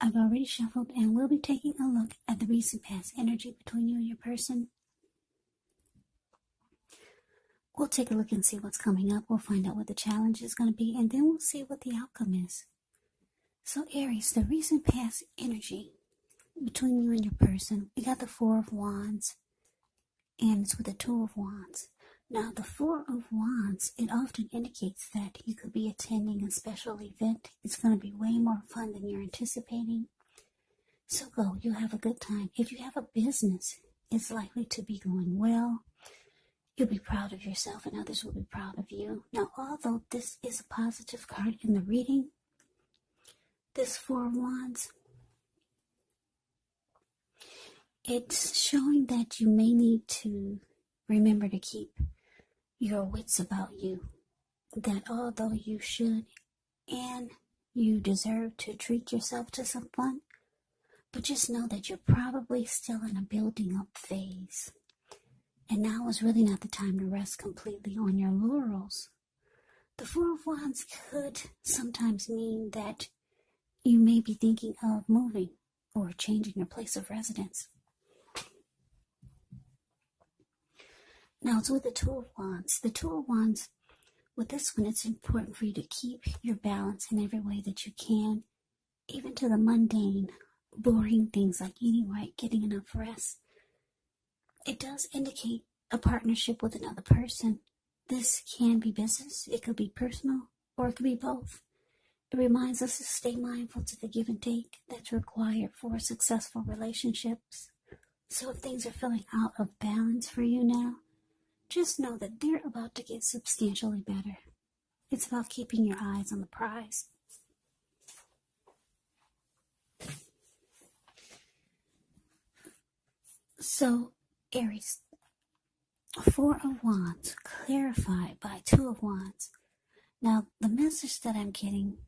I've already shuffled and will be taking a look at the recent past energy between you and your person. We'll take a look and see what's coming up. We'll find out what the challenge is going to be, and then we'll see what the outcome is. So Aries, the recent past energy between you and your person, we got the Four of Wands, and it's with the Two of Wands. Now, the Four of Wands, it often indicates that you could be attending a special event. It's going to be way more fun than you're anticipating. So go, you'll have a good time. If you have a business, it's likely to be going well. You'll be proud of yourself and others will be proud of you. Now, although this is a positive card in the reading, this Four of Wands, it's showing that you may need to remember to keep your wits about you. That although you should and you deserve to treat yourself to some fun, but just know that you're probably still in a building up phase. And now is really not the time to rest completely on your laurels. The Four of Wands could sometimes mean that you may be thinking of moving or changing your place of residence. Now it's with the Two of Wands. The Two of Wands, with this one, it's important for you to keep your balance in every way that you can, even to the mundane, boring things like eating right, getting enough rest. It does indicate a partnership with another person. This can be business, it could be personal, or it could be both. It reminds us to stay mindful to the give and take that's required for successful relationships. So if things are feeling out of balance for you now, just know that they're about to get substantially better. It's about keeping your eyes on the prize. So, Aries, Four of Wands clarified by Two of Wands. Now, the message that I'm getting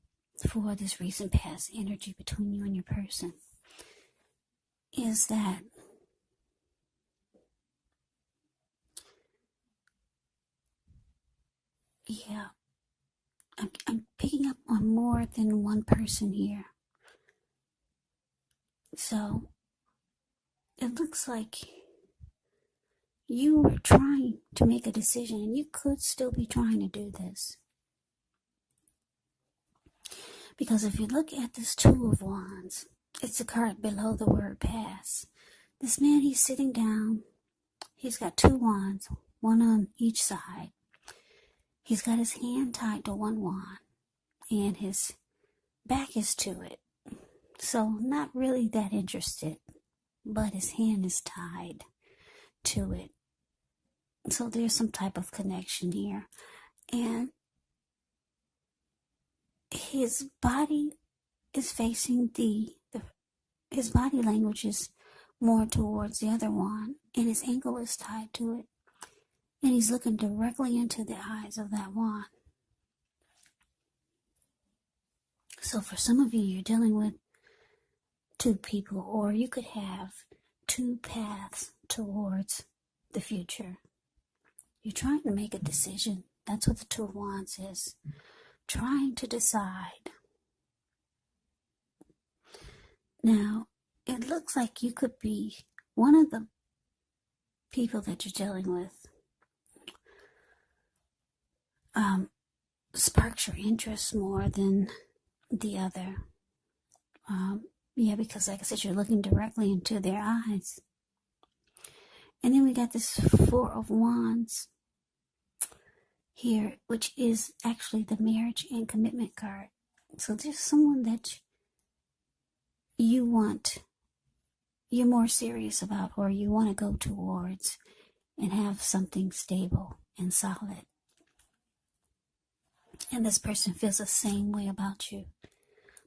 for this recent past energy between you and your person is that I'm picking up on more than one person here. So, it looks like you were trying to make a decision, and you could still be trying to do this. Because if you look at this Two of Wands, it's a card below the word pass. This man, he's sitting down. He's got two wands, one on each side. He's got his hand tied to one wand, and his back is to it. So, not really that interested, but his hand is tied to it. So there's some type of connection here. And his body is facing his body language is more towards the other one, and his ankle is tied to it. And he's looking directly into the eyes of that wand. So for some of you, you're dealing with two people, or you could have two paths towards the future. You're trying to make a decision. That's what the Two of Wands is. Trying to decide. Now, it looks like you could be one of the people that you're dealing with. Sparks your interest more than the other. Because like I said, you're looking directly into their eyes. And then we got this Four of Wands here, which is actually the marriage and commitment card. So there's someone that you want, you're more serious about, or you want to go towards and have something stable and solid. And this person feels the same way about you.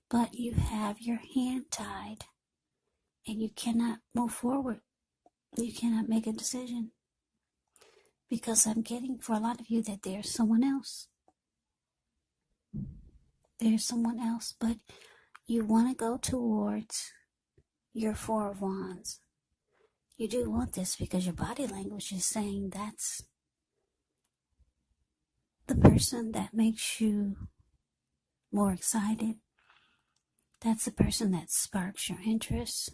But you have your hand tied and you cannot move forward. You cannot make a decision. Because I'm getting for a lot of you that there's someone else. There's someone else, but you want to go towards your Four of Wands. You do want this because your body language is saying that's the person that makes you more excited. That's the person that sparks your interest.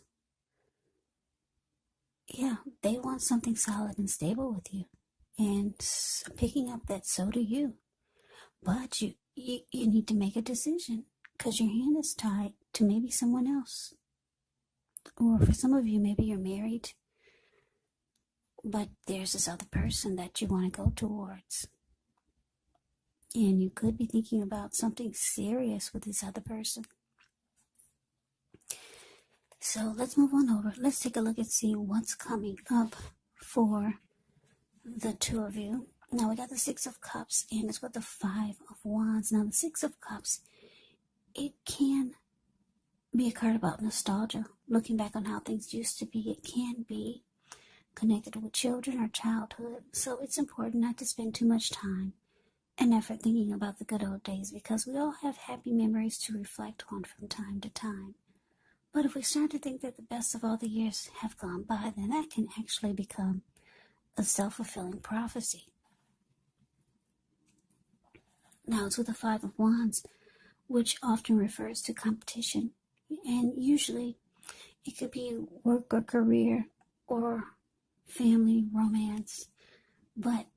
Yeah, they want something solid and stable with you. And I'm picking up that so do you. But you need to make a decision, because your hand is tied to maybe someone else. Or for some of you, maybe you're married, but there's this other person that you want to go towards. And you could be thinking about something serious with this other person. So let's move on over. Let's take a look and see what's coming up for the two of you. Now we got the 6 of Cups, and it's with the 5 of Wands. Now the 6 of Cups, it can be a card about nostalgia, looking back on how things used to be. It can be connected with children or childhood. So it's important not to spend too much time and effort thinking about the good old days, because we all have happy memories to reflect on from time to time. But if we start to think that the best of all the years have gone by, then that can actually become a self-fulfilling prophecy. Now it's with the 5 of Wands, which often refers to competition. And usually it could be work or career or family, romance. But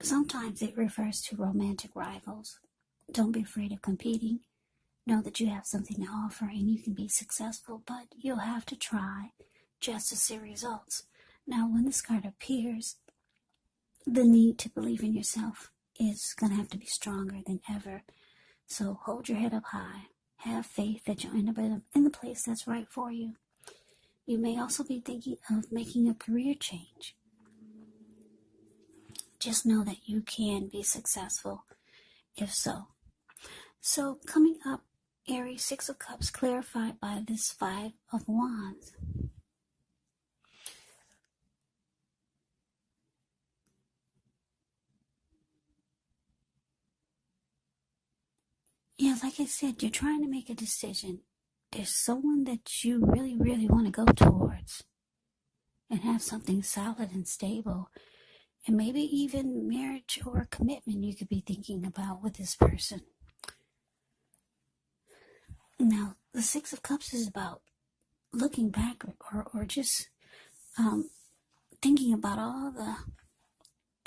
sometimes it refers to romantic rivals. Don't be afraid of competing. Know that you have something to offer and you can be successful, but you'll have to try just to see results. Now, when this card appears, the need to believe in yourself is going to have to be stronger than ever. So hold your head up high. Have faith that you'll end up in the place that's right for you. You may also be thinking of making a career change. Just know that you can be successful if so. So coming up, Aries, 6 of Cups, clarified by this 5 of Wands. Yeah, like I said, you're trying to make a decision. There's someone that you really, really want to go towards and have something solid and stable. And maybe even marriage or commitment you could be thinking about with this person. Now, the 6 of Cups is about looking back or just thinking about all the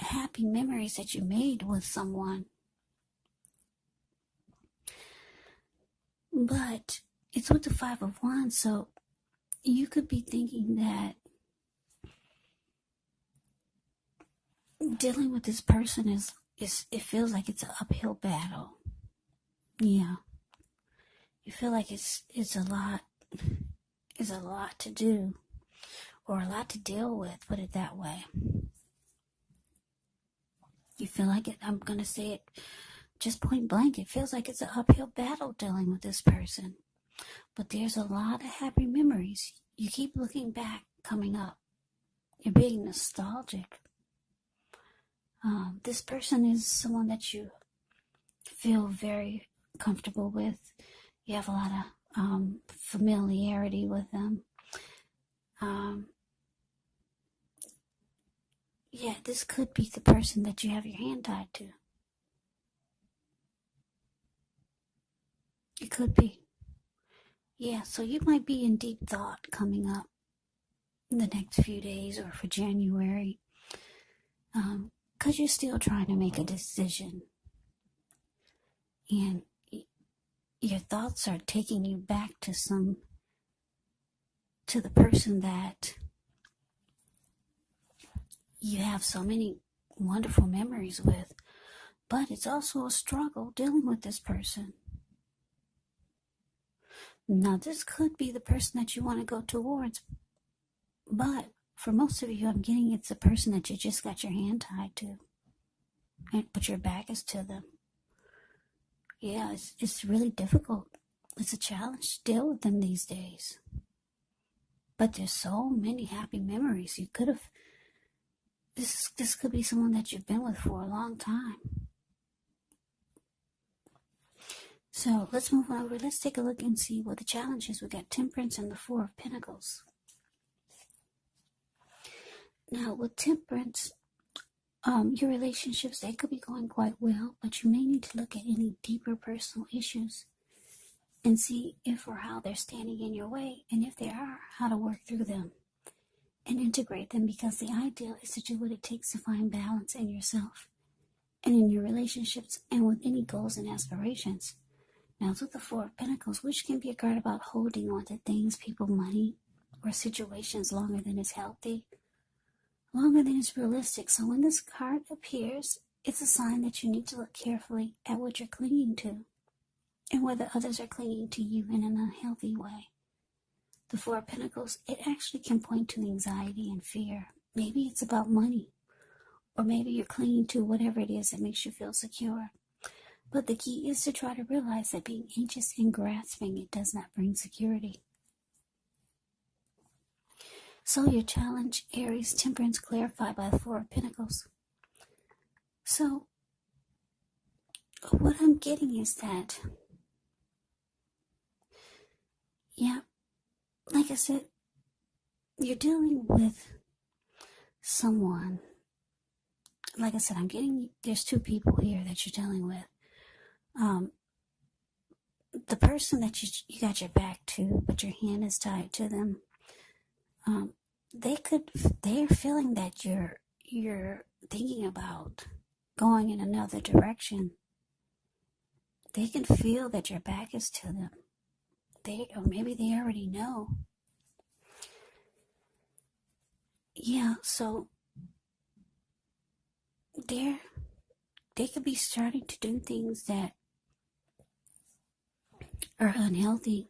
happy memories that you made with someone. But it's with the 5 of Wands, so you could be thinking that dealing with this person is it feels like it's an uphill battle. Yeah. You feel like it's a lot to do or a lot to deal with, put it that way. You feel like it, I'm gonna say it just point blank, it feels like it's an uphill battle dealing with this person. But there's a lot of happy memories. You keep looking back coming up. You're being nostalgic. This person is someone that you feel very comfortable with. You have a lot of familiarity with them. Yeah, this could be the person that you have your hand tied to. It could be. Yeah, so you might be in deep thought coming up in the next few days or for January, because you're still trying to make a decision. And your thoughts are taking you back to the person that you have so many wonderful memories with. But it's also a struggle dealing with this person. Now, this could be the person that you want to go towards, but for most of you, I'm getting it's the person that you just got your hand tied to, but your back is to them. Yeah, it's really difficult. It's a challenge to deal with them these days. But there's so many happy memories. You could have, this could be someone that you've been with for a long time. So let's move on over. Let's take a look and see what the challenge is. We got Temperance and the 4 of Pentacles. Now with Temperance, your relationships, they could be going quite well, but you may need to look at any deeper personal issues and see if or how they're standing in your way, and if they are, how to work through them and integrate them, because the ideal is to do what it takes to find balance in yourself and in your relationships and with any goals and aspirations. Now, with the Four of Pentacles, which can be a card about holding on to things, people, money, or situations longer than is healthy, longer than is realistic. So when this card appears, it's a sign that you need to look carefully at what you're clinging to and whether others are clinging to you in an unhealthy way. The Four of Pentacles, it actually can point to anxiety and fear. Maybe it's about money, or maybe you're clinging to whatever it is that makes you feel secure. But the key is to try to realize that being anxious and grasping, it does not bring security. So your challenge, Aries, Temperance, clarified by the Four of Pentacles. So what I'm getting is that, yeah, like I said, you're dealing with someone. Like I said, I'm getting, there's two people here that you're dealing with. The person that you got your back to, but your hand is tied to them. They're feeling that you're thinking about going in another direction. They can feel that your back is to them. Or maybe they already know. Yeah, so they could be starting to do things that are unhealthy,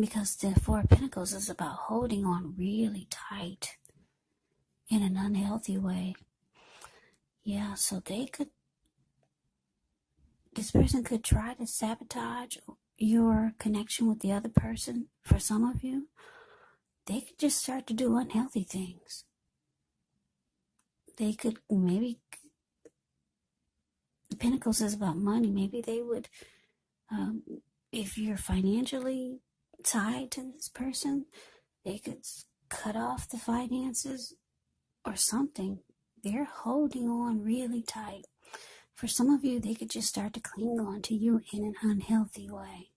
because the Four of Pentacles is about holding on really tight in an unhealthy way. Yeah, so this person could try to sabotage your connection with the other person. For some of you, they could just start to do unhealthy things. They could maybe, the Pentacles is about money, maybe they would, if you're financially tied to this person, they could cut off the finances or something. They're holding on really tight. For some of you, they could just start to cling on to you in an unhealthy way.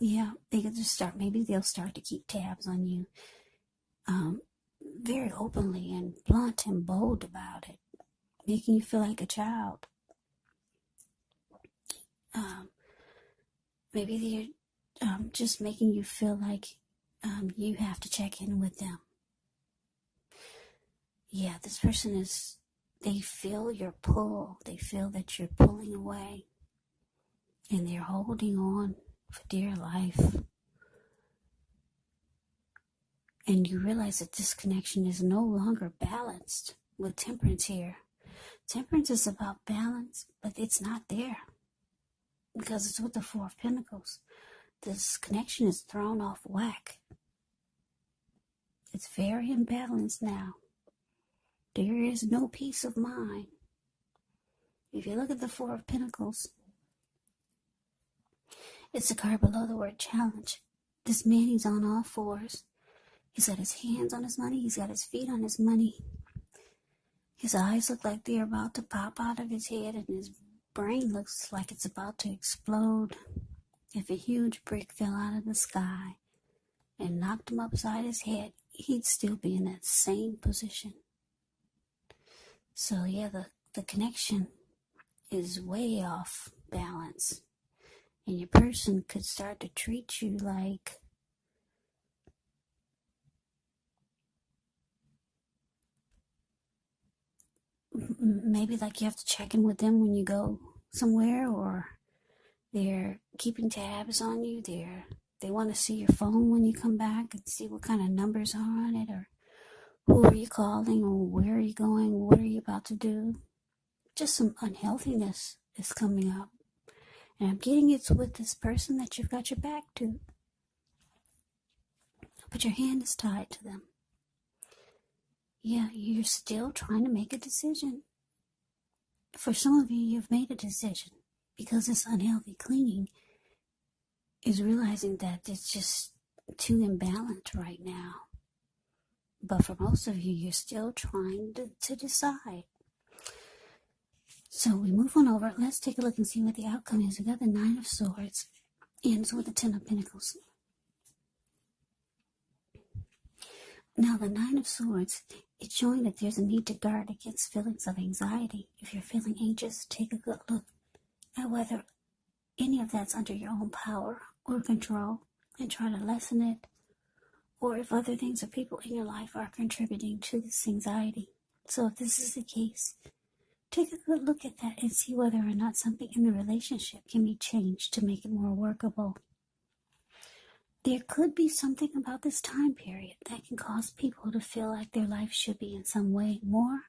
Yeah, they could just start, maybe they'll start to keep tabs on you very openly and blunt and bold about it, making you feel like a child. Maybe they're just making you feel like you have to check in with them. Yeah, this person is, they feel your pull. They feel that you're pulling away, and they're holding on for dear life. And you realize that this connection is no longer balanced with Temperance here. Temperance is about balance, but it's not there, because it's with the Four of Pentacles. This connection is thrown off whack. It's very imbalanced now. There is no peace of mind. If you look at the Four of Pentacles, it's the card below the word challenge. This man, he's on all fours. He's got his hands on his money. He's got his feet on his money. His eyes look like they're about to pop out of his head, and his brain looks like it's about to explode if a huge brick fell out of the sky and knocked him upside his head. He'd still be in that same position. So yeah, the connection is way off balance, and your person could start to treat you like, maybe like you have to check in with them when you go somewhere, or they're keeping tabs on you. They want to see your phone when you come back and see what kind of numbers are on it, or who are you calling, or where are you going, what are you about to do. Just some unhealthiness is coming up, and I'm getting it's with this person that you've got your back to, but your hand is tied to them. Yeah, you're still trying to make a decision. For some of you, you've made a decision, because this unhealthy clinging is realizing that it's just too imbalanced right now. But for most of you, you're still trying to decide. So we move on over. Let's take a look and see what the outcome is. We got the 9 of Swords. Ends with the 10 of Pentacles. Now the 9 of Swords, it's showing that there's a need to guard against feelings of anxiety. If you're feeling anxious, take a good look at whether any of that's under your own power or control and try to lessen it, or if other things or people in your life are contributing to this anxiety. So if this is the case, take a good look at that and see whether or not something in the relationship can be changed to make it more workable. There could be something about this time period that can cause people to feel like their life should be in some way more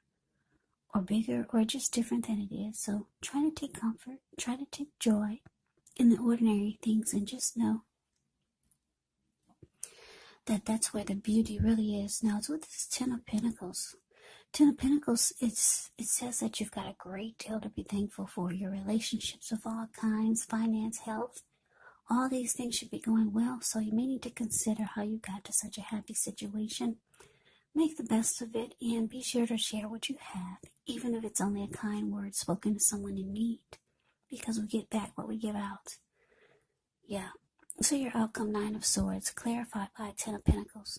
or bigger or just different than it is. So try to take comfort, try to take joy in the ordinary things, and just know that that's where the beauty really is. Now it's with this 10 of Pentacles. 10 of Pentacles, it says that you've got a great deal to be thankful for. Your relationships of all kinds, finance, health, all these things should be going well. So you may need to consider how you got to such a happy situation. Make the best of it and be sure to share what you have, even if it's only a kind word spoken to someone in need, because we get back what we give out. Yeah, so your outcome, 9 of Swords, clarified by 10 of Pentacles.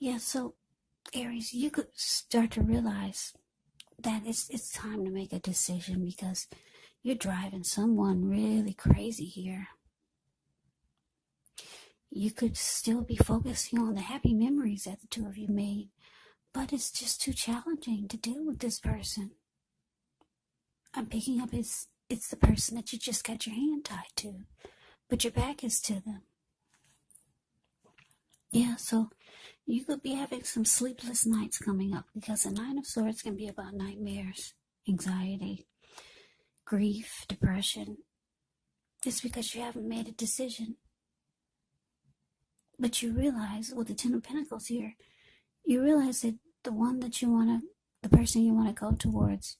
Yeah, so Aries, you could start to realize that it's time to make a decision, because you're driving someone really crazy here. You could still be focusing on the happy memories that the two of you made, but it's just too challenging to deal with this person. I'm picking up it's the person that you just got your hand tied to, but your back is to them. Yeah, so you could be having some sleepless nights coming up, because the 9 of Swords can be about nightmares, anxiety, grief, depression. It's because you haven't made a decision. But you realize, with the 10 of Pentacles here, you realize that the one that you want to, the person you want to go towards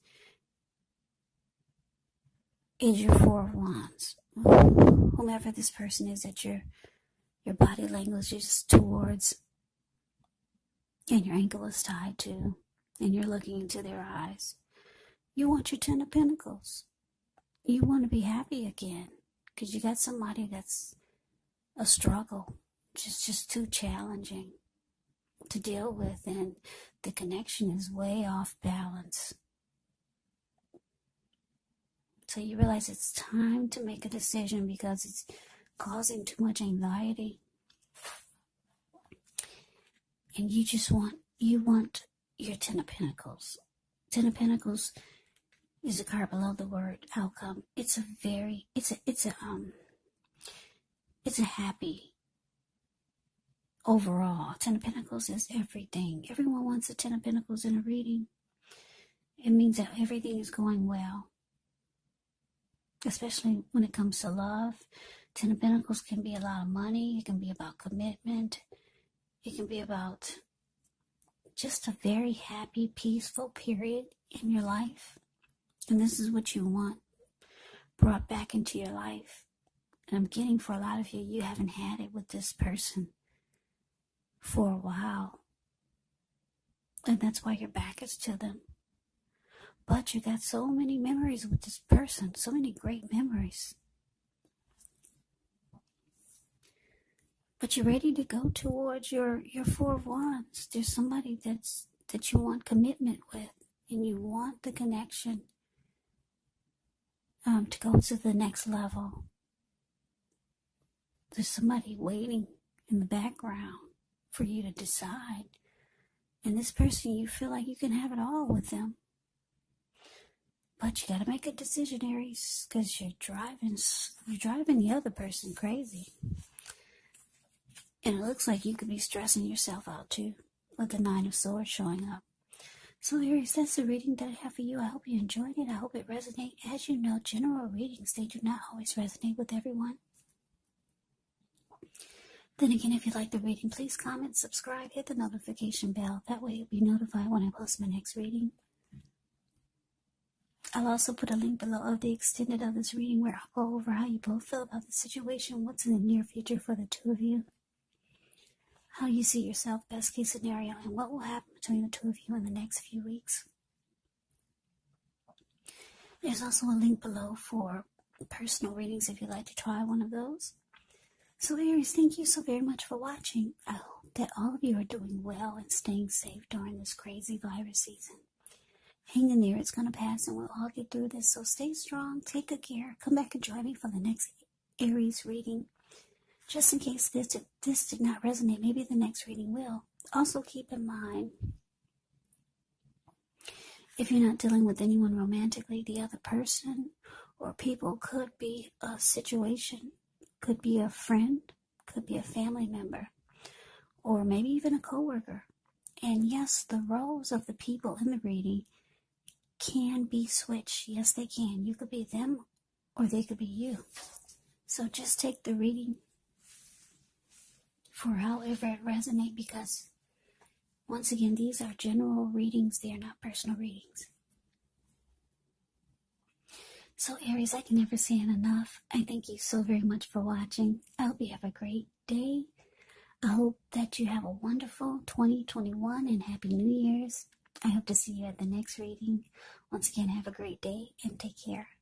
is your 4 of Wands. Whomever this person is that your body language is towards, and your ankle is tied to, and you're looking into their eyes. You want your 10 of Pentacles. You want to be happy again, because you got somebody that's a struggle, just too challenging to deal with, and the connection is way off balance. So you realize it's time to make a decision, because it's causing too much anxiety. And you just want your 10 of Pentacles. 10 of Pentacles is a card below the word outcome. It's a very, it's a happy overall. 10 of Pentacles is everything. Everyone wants a 10 of Pentacles in a reading. It means that everything is going well, especially when it comes to love. 10 of Pentacles can be a lot of money. It can be about commitment. It can be about just a very happy, peaceful period in your life. And this is what you want brought back into your life. And I'm getting, for a lot of you, you haven't had it with this person for a while. And that's why your back is to them. But you got so many memories with this person, so many great memories. But you're ready to go towards your 4 of Wands. There's somebody that you want commitment with, and you want the connection to go to the next level. There's somebody waiting in the background for you to decide. And this person, you feel like you can have it all with them. But you got to make a decision, Aries, because you're driving the other person crazy. And it looks like you could be stressing yourself out too, with the 9 of Swords showing up. So Aries, that's the reading that I have for you. I hope you enjoyed it. I hope it resonated. As you know, general readings, they do not always resonate with everyone. Then again, if you like the reading, please comment, subscribe, hit the notification bell. That way you'll be notified when I post my next reading. I'll also put a link below of the extended of this reading, where I'll go over how you both feel about the situation, what's in the near future for the two of you. how you see yourself, best case scenario, and what will happen between the two of you in the next few weeks. There's also a link below for personal readings if you'd like to try one of those. So Aries, thank you so very much for watching. I hope that all of you are doing well and staying safe during this crazy virus season. Hang in there, it's going to pass and we'll all get through this. So stay strong, take good care, come back and join me for the next Aries reading. Just in case this did not resonate, maybe the next reading will. Also keep in mind, if you're not dealing with anyone romantically, the other person or people could be a situation. Could be a friend, could be a family member, or maybe even a coworker. And yes, the roles of the people in the reading can be switched. Yes, they can. You could be them, or they could be you. So just take the reading for however it resonates, because once again, these are general readings. They are not personal readings. So Aries, I can never say it enough. I thank you so very much for watching. I hope you have a great day. I hope that you have a wonderful 2021 and Happy New Year's. I hope to see you at the next reading. Once again, have a great day and take care.